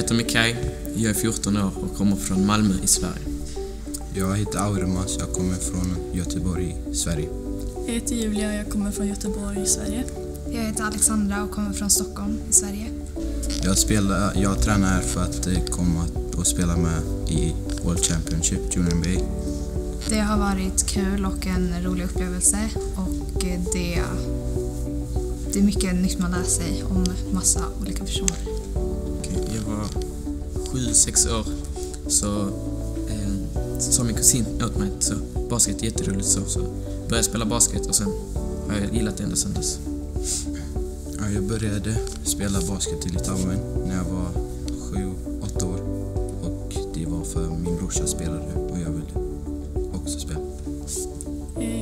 heter Mikael, jag är 14 år och kommer från Malmö i Sverige. Jag heter Aurimas, jag kommer från Göteborg i Sverige. Jag heter Julia och jag kommer från Göteborg i Sverige. Jag heter Alexandra och kommer från Stockholm i Sverige. Jag tränar för att komma och spela med i World Championship Junior B. Det har varit kul och en rolig upplevelse och det är mycket nytt man lär sig om massa olika personer. Jag var 7-6 år så sa min kusin åt mig så basket är jätteroligt så började jag spela basket och sen har jag gillat det ända sedan dess. Ja, jag började spela basket i Litauen när jag var 7-8 år och det var för min brorsa spelade och jag ville också spela.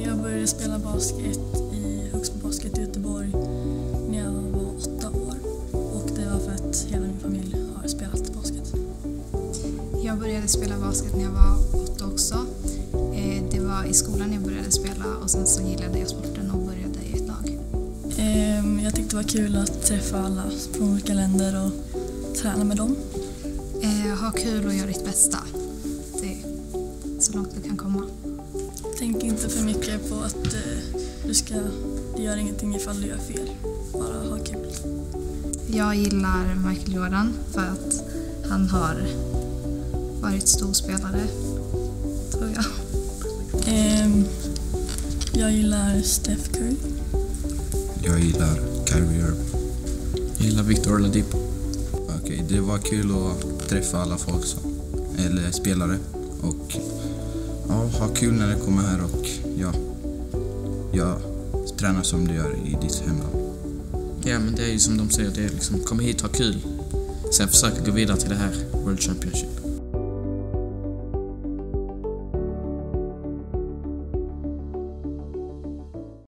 Jag började spela basket i Uxbo Basket i Göteborg när jag var 8 år och det var för att hela min familj har spelat basket. Jag började spela basket när jag var 8 också. Det var i skolan jag började spela och sen så gillade jag sporten och började i ett lag. Jag tyckte det var kul att träffa alla från olika länder och träna med dem. Ha kul och göra ditt bästa. Det är så långt du kan komma. Tänk inte för mycket på att du gör ingenting ifall du gör fel. Bara ha kul. Jag gillar Michael Jordan för att han har varit stor spelare, tror jag. Jag gillar Steph Curry. Jag gillar Kyrie. Jag gillar Victor Oladipo. Okej, det var kul att träffa alla folk eller spelare och ha kul när det kommer här och jag tränar som du gör i ditt hemland. Ja, men det är ju som de säger, det är liksom komma hit och ha kul. Sen försöka gå vidare till det här World Championship.